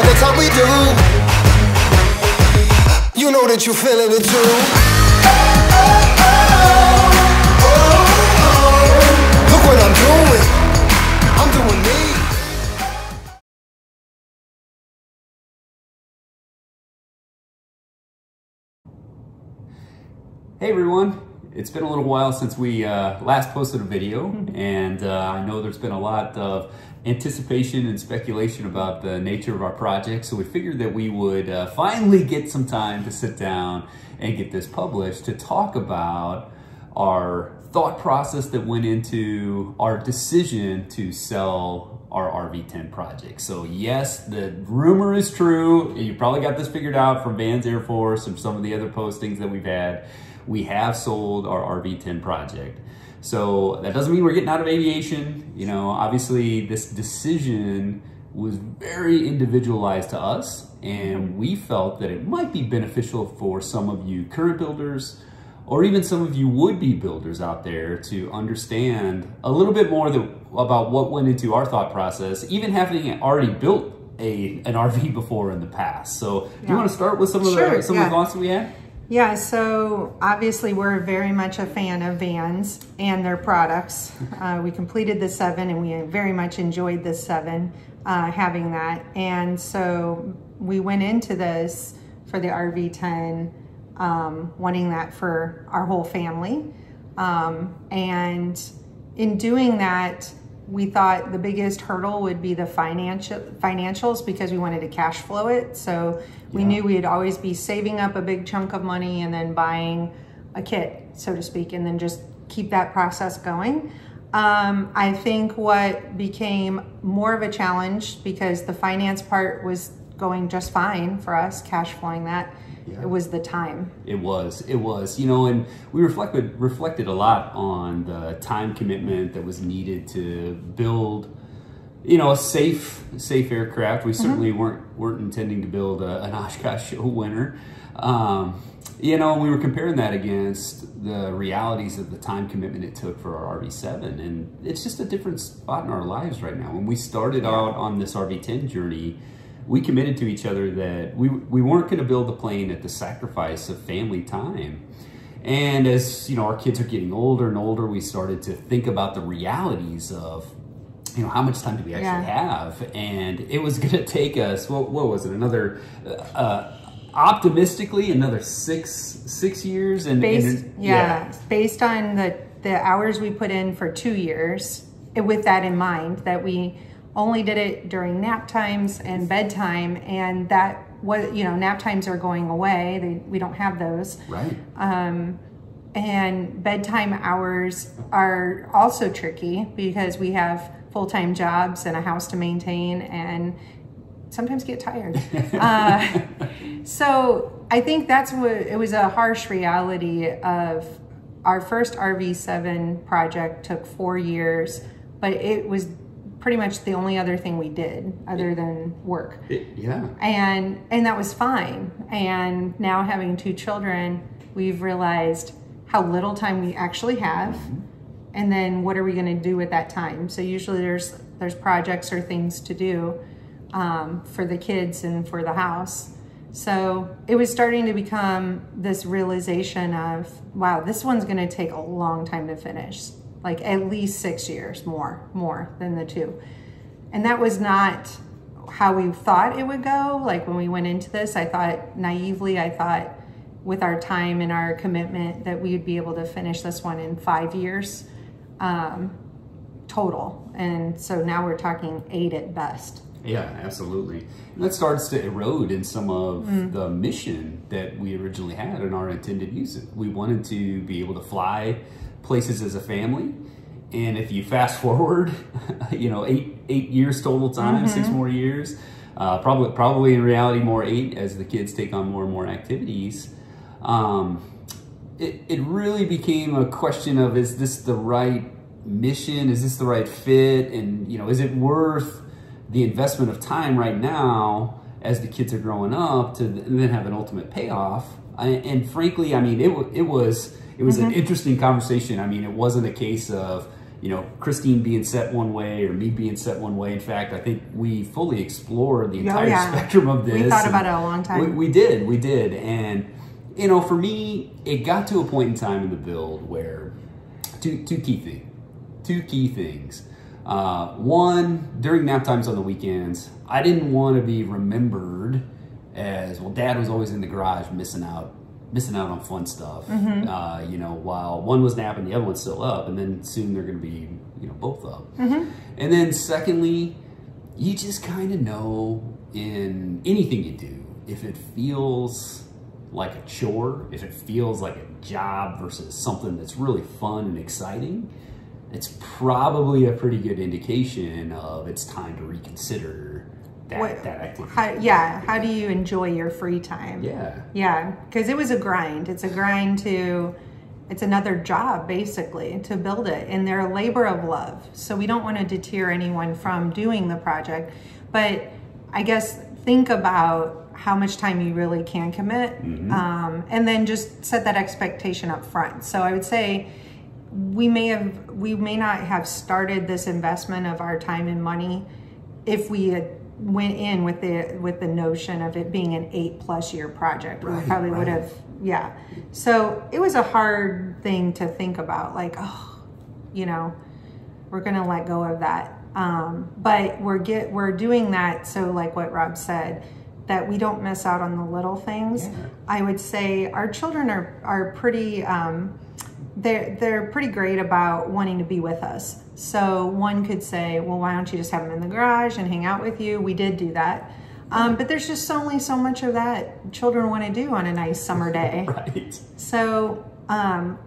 by the time we do, you know that you're feeling it too. Look what I'm doing. Hey everyone, it's been a little while since we last posted a video, and I know there's been a lot of anticipation and speculation about the nature of our project, so we figured that we would finally get some time to sit down and get this published to talk about our thought process that went into our decision to sell our RV-10 project. So yes, the rumor is true. You probably got this figured out from Vans Air Force and some of the other postings that we've had. We have sold our RV-10 project. So that doesn't mean we're getting out of aviation. You know, obviously this decision was very individualized to us, and we felt that it might be beneficial for some of you current builders, or even some of you would-be builders out there, to understand a little bit more about what went into our thought process, even having already built an RV before in the past. So yeah. Do you want to start with some of the thoughts that we had? Yeah, so obviously we're very much a fan of Van's and their products. We completed the 7 and we very much enjoyed the 7, having that. And so we went into this for the RV-10, wanting that for our whole family. And in doing that, we thought the biggest hurdle would be the financials, because we wanted to cash flow it. So we knew we'd always be saving up a big chunk of money and then buying a kit, so to speak, and then just keep that process going. I think what became more of a challenge, because the finance part was going just fine for us, cash flowing that, it was the time. It was, you know, and we reflected a lot on the time commitment that was needed to build, you know, a safe aircraft. We certainly weren't intending to build an Oshkosh show winner. You know, we were comparing that against the realities of the time commitment it took for our RV-7, and it's just a different spot in our lives right now. When we started out on this RV-10 journey, we committed to each other that we weren't going to build the plane at the sacrifice of family time. And as you know, our kids are getting older and older, we started to think about the realities of, you know, how much time do we actually have? And it was going to take us, what was it, another, optimistically, another six years. And based on the hours we put in for 2 years, with that in mind, that we only did it during nap times and bedtime, and that was, you know, nap times are going away. We don't have those. Right. And bedtime hours are also tricky, because we have full-time jobs and a house to maintain and sometimes get tired. So I think that's what, it was a harsh reality of our first RV-7 project took 4 years, but it was pretty much the only other thing we did other than work. And that was fine. And now, having 2 children, we've realized how little time we actually have. And then what are we gonna do with that time? So usually there's projects or things to do for the kids and for the house. So it was starting to become this realization of, wow, this one's gonna take a long time to finish. Like at least 6 years, more than the 2. And that was not how we thought it would go. Like when we went into this, I thought naively, I thought with our time and our commitment that we would be able to finish this one in 5 years total. And so now we're talking 8 at best. Yeah, absolutely. And that starts to erode in some of the mission that we originally had in our intended use. We wanted to be able to fly places as a family, and if you fast forward, you know, eight years total time, 6 more years, probably in reality more 8 as the kids take on more and more activities. It really became a question of, is this the right mission? Is this the right fit? And you know, is it worth the investment of time right now as the kids are growing up to then have an ultimate payoff? And frankly, I mean, it was an interesting conversation. I mean, it wasn't a case of, you know, Christine being set one way or me being set one way. In fact, I think we fully explored the entire spectrum of this. We thought about it a long time. We did. And, you know, for me, it got to a point in time in the build where two key things. One, during nap times on the weekends, I didn't want to be remembered as, well, Dad was always in the garage missing out on fun stuff, you know, while one was napping, the other one's still up, and then soon they're going to be, you know, both up. And then secondly, you just kind of know in anything you do, if it feels like a chore, if it feels like a job versus something that's really fun and exciting, it's probably a pretty good indication of it's time to reconsider that activity. How do you enjoy your free time? Yeah, because it was a grind. It's another job, basically, to build it, and they're a labor of love. So we don't want to deter anyone from doing the project, but I guess think about how much time you really can commit, and then just set that expectation up front. So I would say we may not have started this investment of our time and money if we had went in with the notion of it being an 8+ year project. We probably would have, So it was a hard thing to think about, like, oh, you know, we're gonna let go of that. But we're doing that, so like what Rob said, that we don't miss out on the little things. I would say our children are pretty, they're pretty great about wanting to be with us. So one could say, well, why don't you just have them in the garage and hang out with you? We did do that. But there's just only so much of that children want to do on a nice summer day. So this, I'm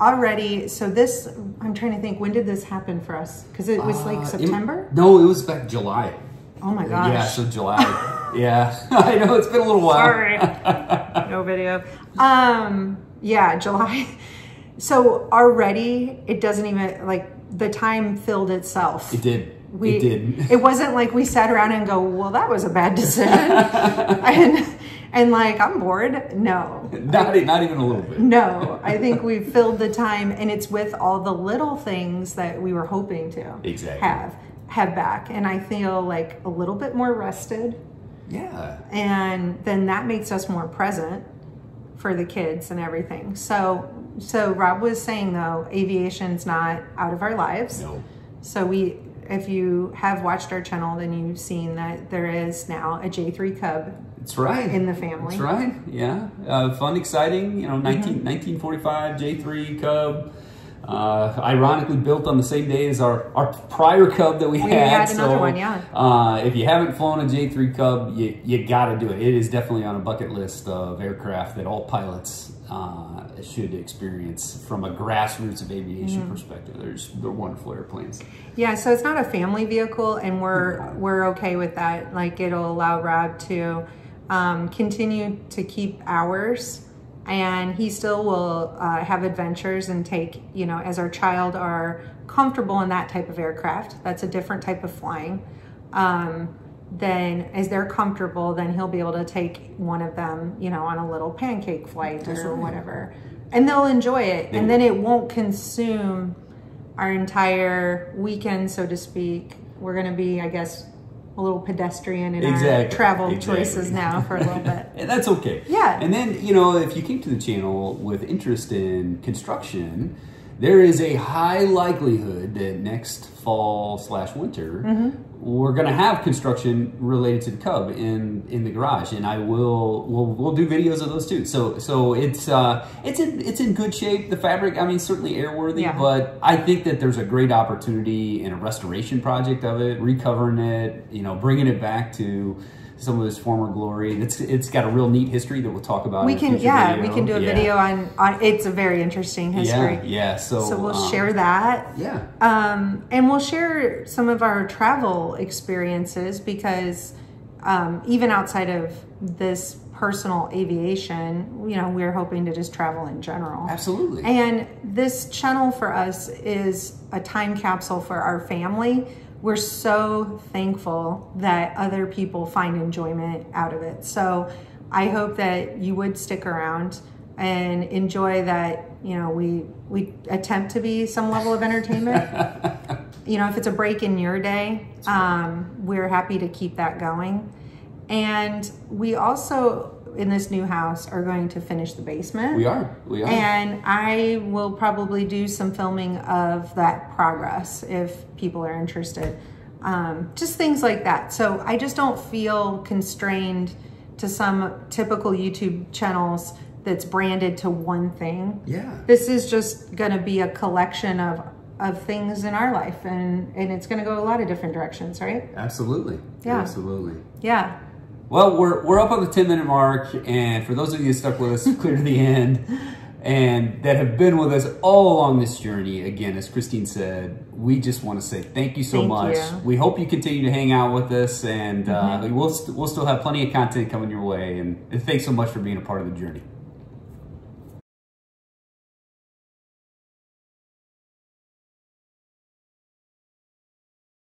trying to think, when did this happen for us? Because it was like September? No, it was back July. Oh my gosh. Yeah, so July. I know, it's been a little while. Sorry. No video. July. So already, it doesn't even, like, the time filled itself. It did. It wasn't like we sat around and go, well, that was a bad decision. and like, I'm bored. No. Not even a little bit. No. I think we filled the time, and it's with all the little things that we were hoping to have back. And I feel like a little bit more rested. And then that makes us more present for the kids and everything. So Rob was saying, though, aviation's not out of our lives. So if you have watched our channel, then you've seen that there is now a J3 Cub. That's right. In the family. That's right. Yeah. Fun, exciting. You know, 1945 J3 Cub. Ironically built on the same day as our prior Cub that we had another one, if you haven't flown a J3 Cub, you gotta do it. It is definitely on a bucket list of aircraft that all pilots should experience from a grassroots of aviation perspective. They're wonderful airplanes. So it's not a family vehicle, and we're okay with that. Like, it'll allow Rob to continue to keep hours, and he still will have adventures and take, you know, as our child are comfortable in that type of aircraft. That's a different type of flying. Then as they're comfortable, then he'll be able to take one of them, you know, on a little pancake flight or whatever. And they'll enjoy it. And then it won't consume our entire weekend, so to speak. We're going to be, I guess, a little pedestrian in our travel choices now for a little bit. And that's okay. And then, you know, if you came to the channel with interest in construction, there is a high likelihood that next fall/winter, we're going to have construction related to the Cub in the garage, and we'll do videos of those too. So it's in good shape. The fabric, I mean, certainly airworthy, but I think that there's a great opportunity in a restoration project of it, recovering it, you know, bringing it back to some of its former glory. It's got a real neat history that we'll talk about. We can do a video on it's a very interesting history. So we'll share that. And we'll share some of our travel experiences, because even outside of this personal aviation, you know, we're hoping to just travel in general. Absolutely. And this channel for us is a time capsule for our family. We're so thankful that other people find enjoyment out of it. So I hope that you would stick around and enjoy that, you know, we attempt to be some level of entertainment. you know, if it's a break in your day, we're happy to keep that going. And we also, in this new house, are going to finish the basement. We are. And I will probably do some filming of that progress if people are interested. Just things like that. So I just don't feel constrained to some typical YouTube channels that's branded to one thing. Yeah. This is just gonna be a collection of things in our life, and it's gonna go a lot of different directions, right? Absolutely. Yeah. Absolutely. Yeah. Well, we're up on the 10-minute mark, and for those of you who stuck with us clear to the end, and that have been with us all along this journey, again, as Christine said, we just want to say thank you so much. We hope you continue to hang out with us, and we'll still have plenty of content coming your way, and thanks so much for being a part of the journey.